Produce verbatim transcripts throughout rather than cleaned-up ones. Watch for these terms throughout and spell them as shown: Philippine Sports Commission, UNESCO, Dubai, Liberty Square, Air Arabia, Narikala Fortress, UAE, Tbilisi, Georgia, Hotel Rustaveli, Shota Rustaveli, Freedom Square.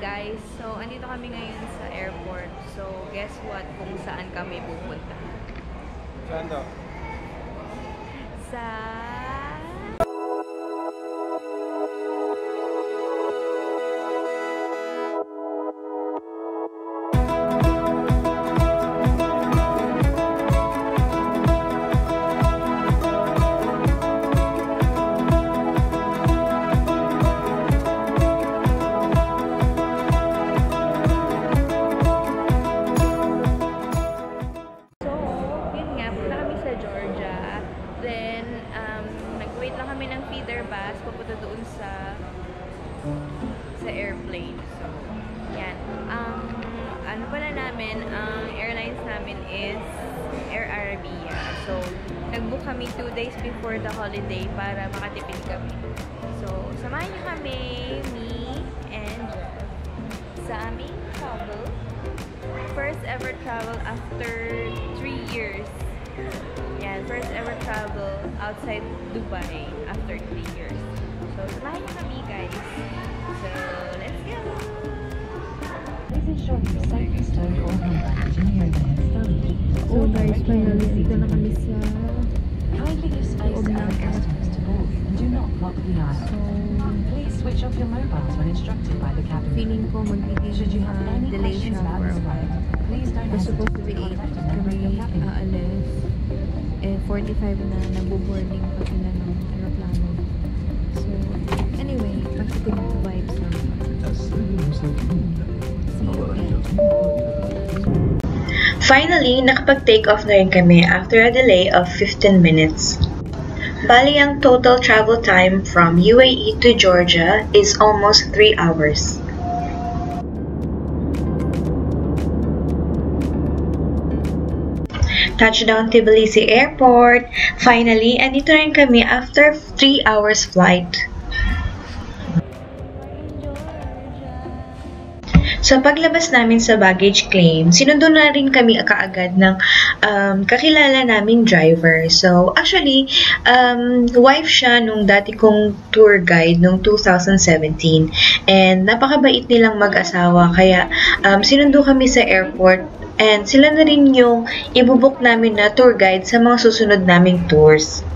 guys. So, andito kami ngayon sa airport. So, guess what kung saan kami pupunta? Saan daw? Sa... is Air Arabia. So, nag-book kami two days before the holiday para makatipid kami. So, samahan niyo kami, me, and sa aming travel. First ever travel after three years. Yan, first ever travel outside Dubai after three years. So, samahan niyo kami, guys. So, let's go! This is Shota Rustaveli Oh guys, finally, dito na kami sa Kindly give space to our customers to board and do not block the aisle. Please switch off your mobiles when instructed by the captain. Feeling ko magiging delay siya worldwide. Please don't hesitate. Supposed to be eight kami aalis. Eh, forty-five na nabuboarding pa sila ng aeroplano. So, anyway, positive vibes lang. Finally, nakapag-take off na rin kami after a delay of fifteen minutes. Bali, ang total travel time from U A E to Georgia is almost three hours. Touchdown Tbilisi Airport! Finally, andito rin kami after three hours flight. Sa paglabas namin sa baggage claim, sinundo na rin kami kaagad ng um, kakilala naming driver. So, actually, um, wife siya nung dati kong tour guide nung two thousand seventeen. And napakabait nilang mag-asawa. Kaya, um, sinundo kami sa airport and sila na rin yung ibubuk namin na tour guide sa mga susunod naming tours.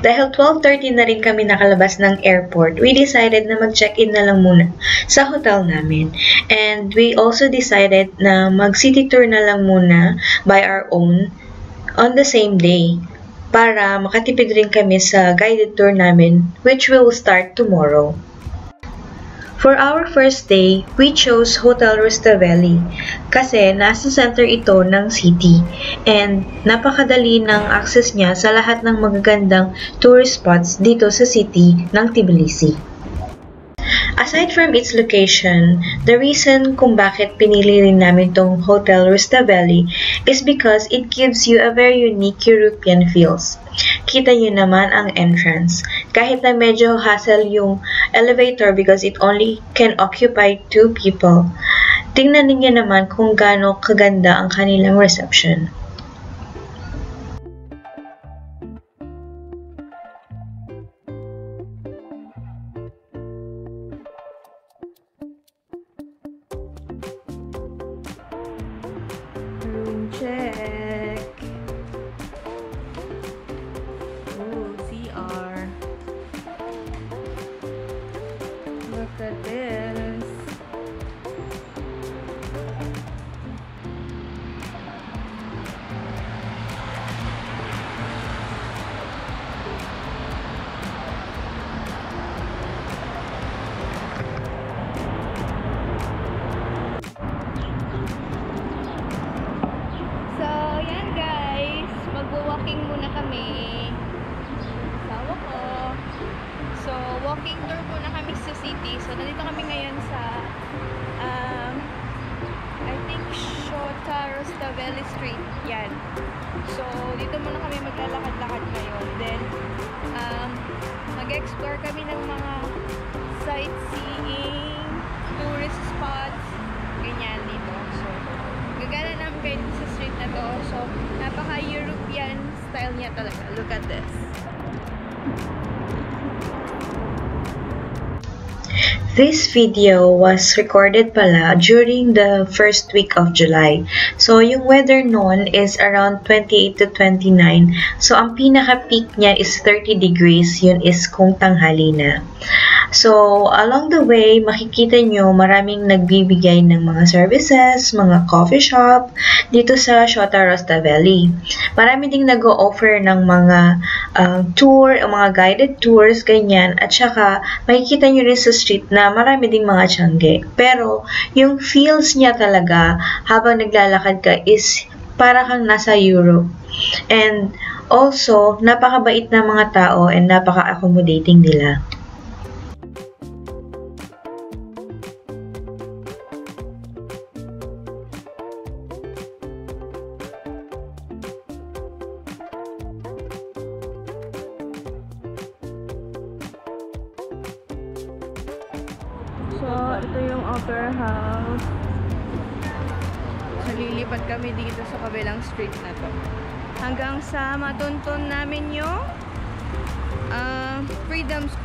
Dahil twelve thirty na rin kami nakalabas ng airport, we decided na mag-check-in na lang muna sa hotel namin. And we also decided na mag-city tour na lang muna by our own on the same day para makatipid rin kami sa guided tour namin, which will start tomorrow. For our first day, we chose Hotel Rustaveli kasi nasa center ito ng city and napakadali ng access niya sa lahat ng magagandang tourist spots dito sa city ng Tbilisi. Aside from its location, the reason kung bakit pinili rin namin tong Hotel Rustaveli is because it gives you a very unique European feels. Kita niyo naman ang entrance. Kahit na medyo hassle yung elevator because it only can occupy two people. Tingnan niyo naman kung gaano kaganda ang kanilang reception. Room check. Ooh, C R. Look at this. So, yan guys, magwo-walking muna kami. Sawa ko. So, walking tour muna kami sa city. So, nandito kami ngayon sa um, I think Shota Rustaveli Street. Yan. So, dito muna kami maglalakad-lakad ngayon. Then, um, mag-explore kami ng mga sightseeing, tourist spots, ganyan dito. So, gagana namin kayo sa street na to. So, napaka-European style niya talaga. Look at this. This video was recorded pala during the first week of July. So, yung weather noon is around twenty-eight to twenty-nine. So, ang pinaka-peak niya is thirty degrees. Yun is kung tanghali na. So, along the way, makikita nyo maraming nagbibigay ng mga services, mga coffee shop dito sa Shota Rustaveli. Marami ding nag-o-offer ng mga uh, tour, mga guided tours, ganyan. At saka, makikita nyo rin sa street na marami ding mga tiangge. Pero, yung feels niya talaga habang naglalakad ka is para kang nasa Europe. And also, napakabait na mga tao and napaka-accommodating nila. So, ito yung Opera House. So, lilipat kami dito sa kabilang street na to. Hanggang sa matuntun namin yung uh, Freedom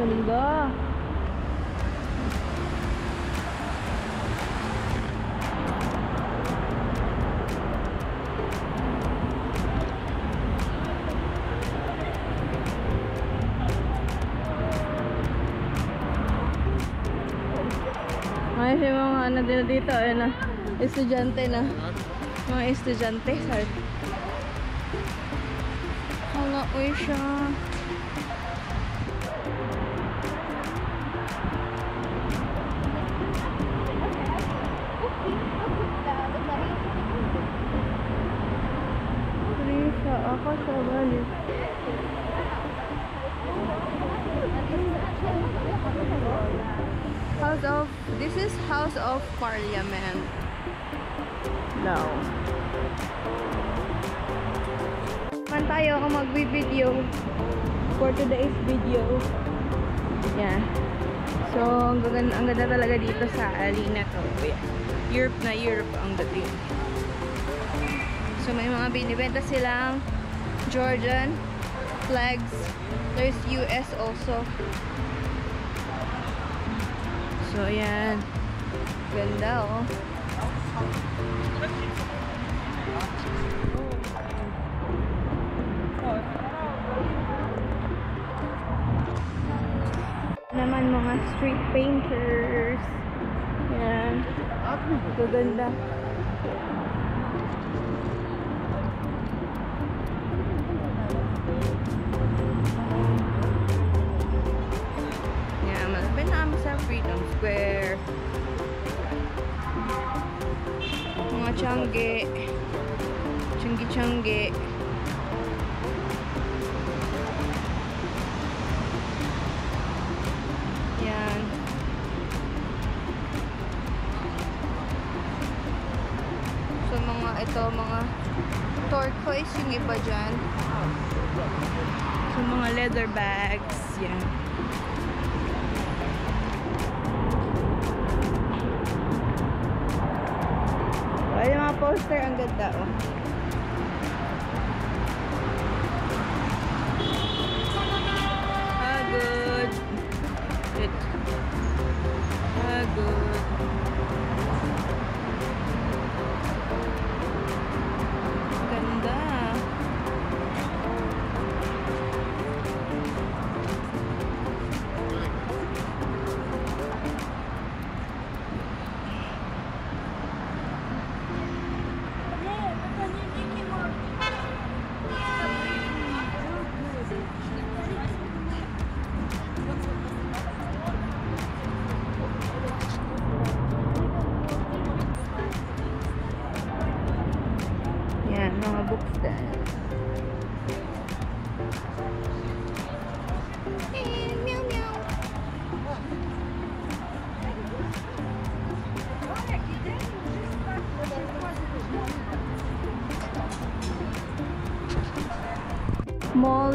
Ganda. Ay, si mga ano din dito, ayun na. Estudyante na. Mga estudyante, sorry. Hala, uy siya. Ako sa bali. House of, this is House of Parliament. No. Man tayo kung mag-video for today's video. Yeah. So, ang ganda, ang ganda talaga dito sa Alina to. Yeah. Europe na Europe ang dating. So, may mga binibenta silang Georgian flags. There's U S also. So, ayan. Ganda, oh. Naman mga street painters. Ayan. So, ganda. Freedom Square. Mga tiangge. Tiangge-tiangge. Yan. So mga ito, mga turquoise yung iba dyan. So mga leather bags. Yan. Poster ang ganda, oh. Ah, good. Good. Ah, good. Ganda.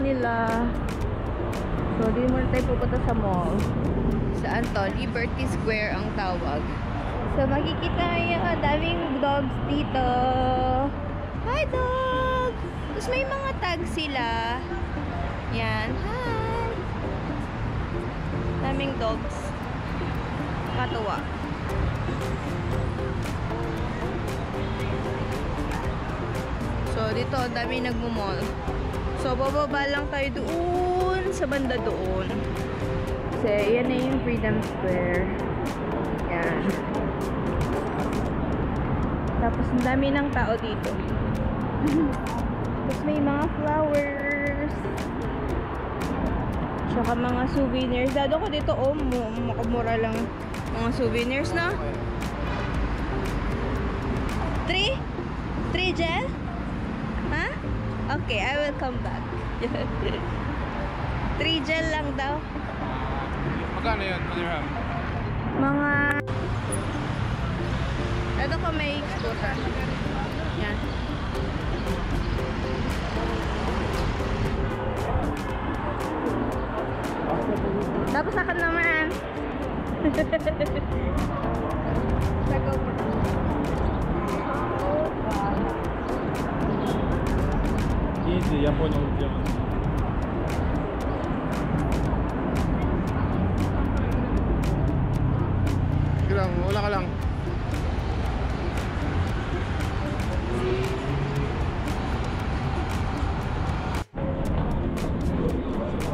nila. So, di mo tayo pupunta sa mall. Saan to? Liberty Square ang tawag. So, makikita kayo, daming dogs dito. Hi, dogs! Tapos may mga tag sila. Yan. Hi! Daming dogs. Katuwa. So, dito, dami nagmumall. So, bababa lang tayo doon sa banda doon. Kasi, yan na yung Freedom Square. Yan. Tapos, ang dami ng tao dito. Tapos, may mga flowers. Tsaka mga souvenirs. Dado ko dito, oh, makamura lang mga souvenirs na. Three? Three gel? Ha? Huh? Okay, I will come back. Three gel lang daw. Magkano yun? Mga... Ito ko may scooter. Yan. Tapos ako naman. Easy, я понял, где он. Gram, wala ka lang.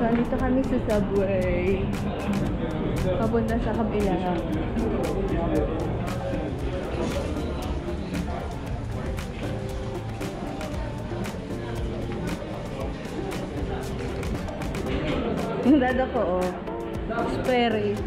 So, dito kami sa subway. Papunta sa kabila. Dada ko, oh. Sperry.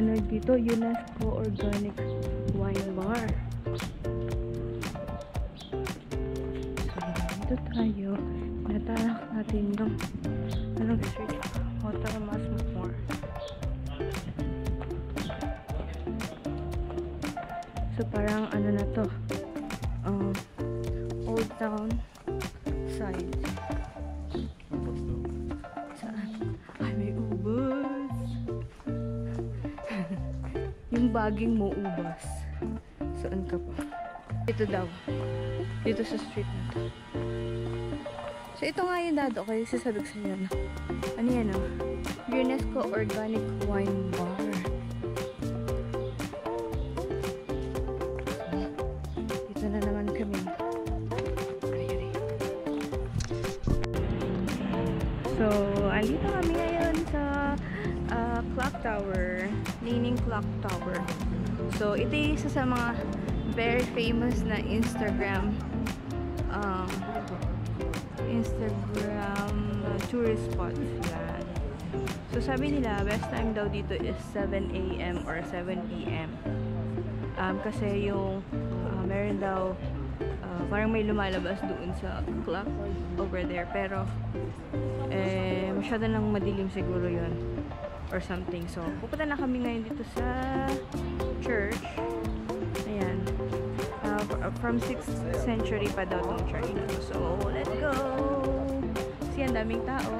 Ano dito? UNESCO Organic Wine Bar. So, dito tayo. Natalak natin yung anong street? Hotel Rustaveli. So, parang ano na to? Um, Old Town side. Baging mo ubas. Saan ka pa? Dito daw. Dito sa street na to. So, ito nga yung dado. Kaya sasabi ko sa inyo na. Ano yan o? UNESCO Organic Wine Bar. Dito na naman kami. Ayun eh. So, andito kami ngayon sa uh, Clock Tower. Leaning Clock Tower. So, ito yung isa sa mga very famous na Instagram um, Instagram uh, tourist spot. Yan. So, sabi nila, best time daw dito is seven A M or seven P M Um, kasi yung uh, meron daw uh, parang may lumalabas doon sa clock over there. Pero, eh, masyado lang madilim siguro yun. Or something. So, pupunta na kami ngayon dito sa church. Ayan. Uh, from sixth century pa daw tong church na. So, let's go! Kasi ang daming tao.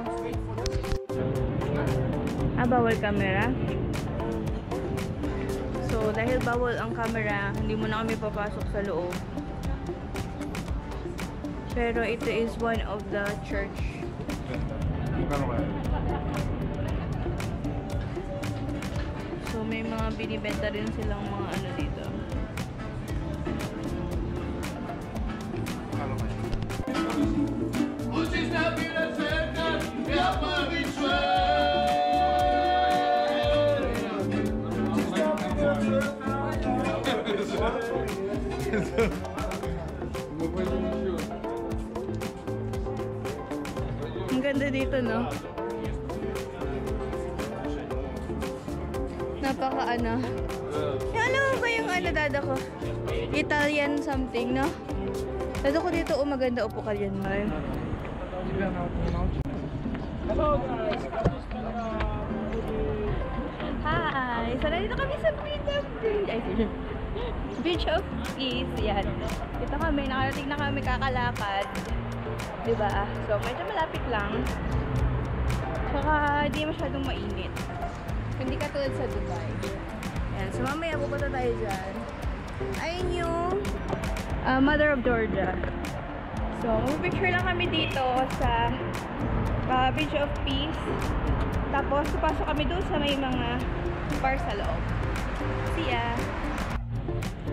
Ah, bawal camera? So, dahil bawal ang camera, hindi mo na kami papasok sa loob. Pero ito is one of the church. May mga binibenta rin silang mga ano dito. Ang ganda dito, no? Napaka ano. Eh, alam mo ba yung ano, dada ko? Italian something, no? Dada ko dito, oh, maganda upo ka yan, Mar. Hi! So, nandito kami sa Beach of Peace. Beach of Peace, yan. Dito kami, nakarating na kami kakalakad. Diba? So, medyo malapit lang. Saka, di masyadong mainit. Hindi katulad sa Dubai. Ayan. So, mamaya pupunta tayo dyan. Ayun yung uh, Mother of Georgia. So, picture lang kami dito sa uh, Beach of Peace. Tapos, pasok kami doon sa may mga bar sa loob. See ya!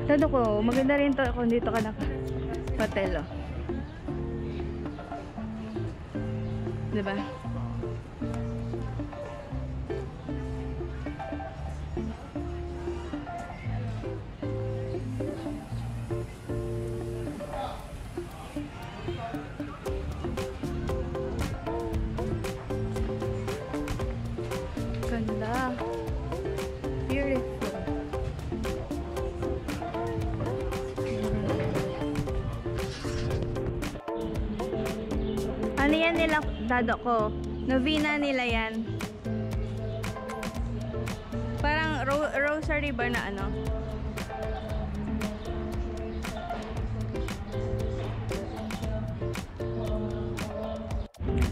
Tado ko, maganda rin to kung dito ka naka-hotel, oh. Diba? Ganda. Beautiful. Ano yan nila, dado ko? Novena nila yan. Parang ro rosary bar na ano.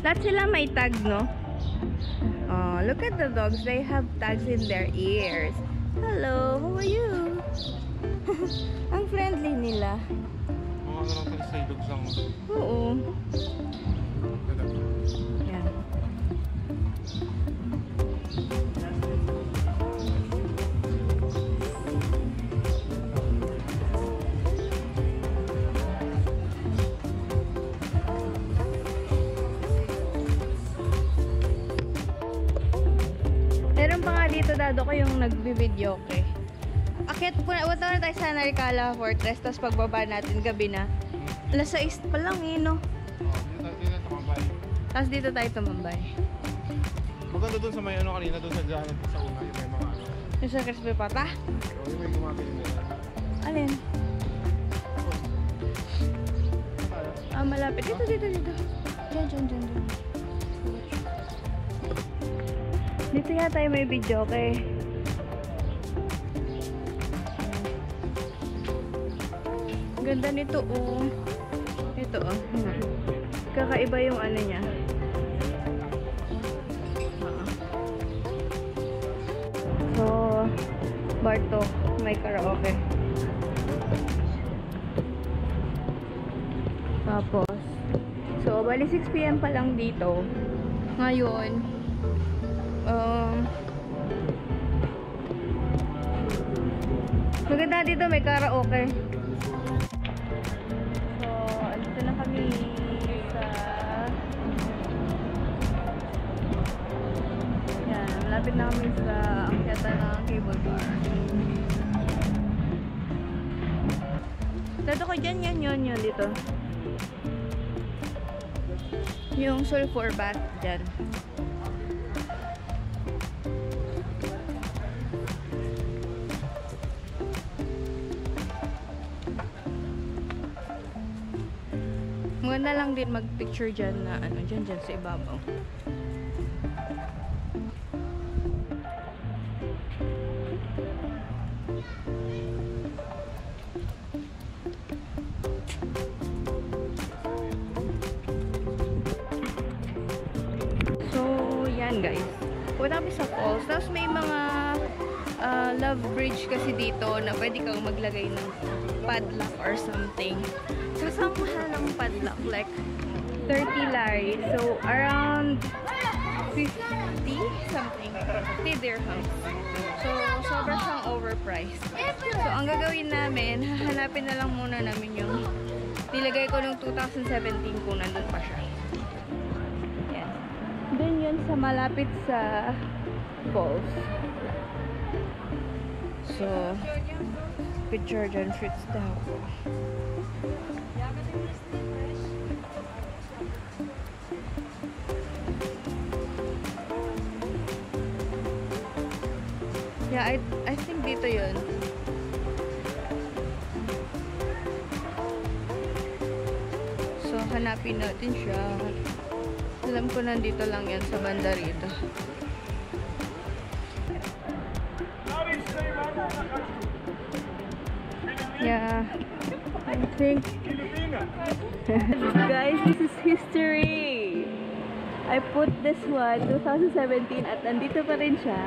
Lahat sila may tag, no? Oh, look at the dogs. They have tags in their ears. Hello, how are you? Ang friendly nila. Mga nalang pala sa dogs lang. Oo. Yan. Dado ko yung nagbi-video ko. Akit po na, wala na tayo sa Narikala Fortress, tapos pagbaba natin gabi na. Alas sais pa lang eh, no? Oh, dito tayo tumambay. Tapos dito tayo tumambay. Maganda doon sa may ano kanina, doon sa giant sa una, yung may mga ano. Yung sa crispy pata? Oo, yung may gumapili nila. Alin? Ah, malapit. Dito, dito, dito. Diyan, diyan, diyan, diyan. Dito yata tayo may video, okay? Ganda nito, oh. Ito, oh. Hmm. Kakaiba yung ano niya. So, bar to. May karaoke. Tapos, so, bali six p m pa lang dito. Ngayon, Um, maganda dito, may karaoke. So, andito na kami sa yan, malapit na kami sa akyatan ng cable car. Dito ko dyan, yan, yun, yun, dito. Yung sulfur bath dyan. Maganda lang din mag-picture dyan na ano, dyan dyan sa ibabaw. So, yan guys. Punta kami sa falls. Tapos may mga uh, love bridge kasi dito na pwede kang maglagay ng padlock or something. Kasamahal ng padlock, like thirty lari. So, around fifty something. fifty dirhams. So, sobra siyang overpriced. So, ang gagawin namin, hahanapin na lang muna namin yung nilagay ko noong two thousand seventeen kung nandun pa siya. Yan. Dun yun sa malapit sa falls. So, picture dyan, shoots down. Yeah, I, I think dito yun. So, hanapin natin siya. Alam ko nandito lang yan sa banda rito. Yeah, I think... Guys, this is history! I put this one, twenty seventeen, at nandito pa rin siya.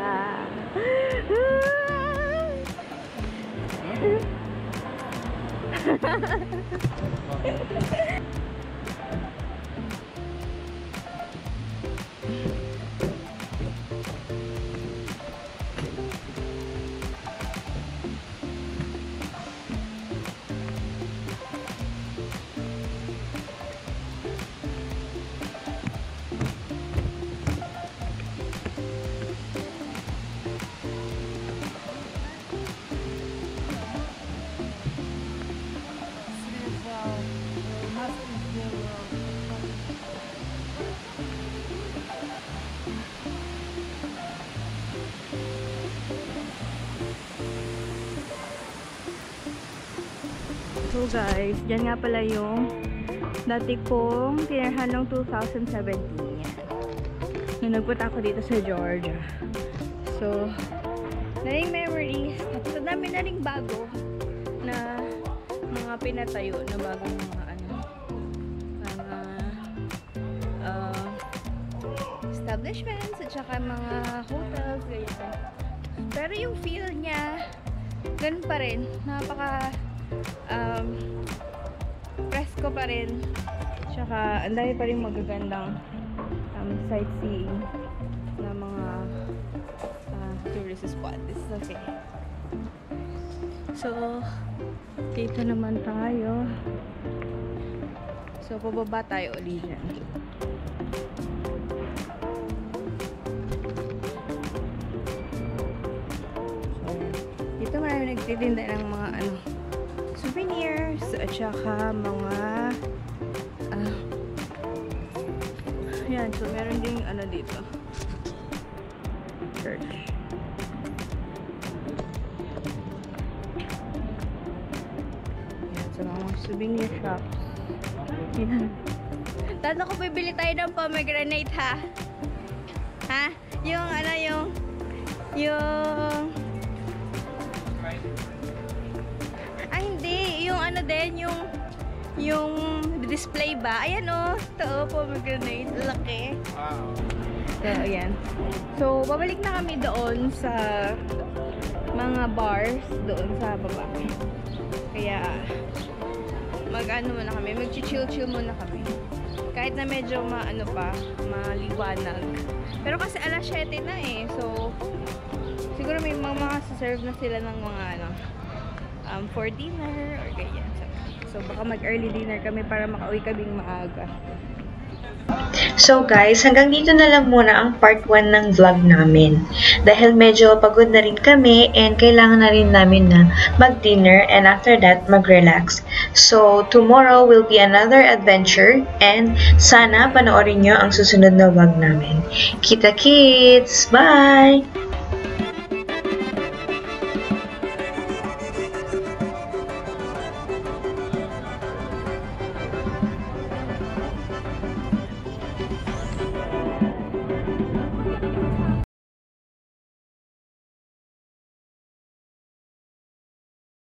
So guys, yan nga pala yung dati kong tinirhan noong twenty seventeen nung nagpunta ako dito sa Georgia. So, naring memories at so dami na ring bago na mga pinatayo na bagong mga ano mga uh, establishments at saka mga hotels ganyan. Pero yung feel niya ganun pa rin, napaka Um, presko pa rin. Tsaka, ang dami pa rin magagandang um, sightseeing na mga uh, tourist spot. This is okay. So, dito naman tayo. So, pababa tayo ulit yan. So, dito marami nagtitinda ng mga ano souvenirs at saka mga uh, yan, so meron ding ano dito church. Yan, so mga souvenir shops. Yan. Tata ko bibili tayo ng pomegranate ha. Ha? Yung ano yung yung ano din yung yung display ba? Ayan o. Ito po, pomegranate. Laki. Wow. So, ayan. So, babalik na kami doon sa mga bars doon sa baba. Kaya, mag-ano muna kami. Mag-chill-chill muna kami. Kahit na medyo ma-ano pa, maliwanag. Pero kasi alas siyete na eh. So, siguro may mga makasaserve na sila ng mga ano. Um, for dinner or ganyan. So, so baka mag-early dinner kami para makauwi kaming maaga. So guys, hanggang dito na lang muna ang part one ng vlog namin. Dahil medyo pagod na rin kami and kailangan na rin namin na mag-dinner and after that mag-relax. So tomorrow will be another adventure and sana panoorin nyo ang susunod na vlog namin. Kita kids! Bye!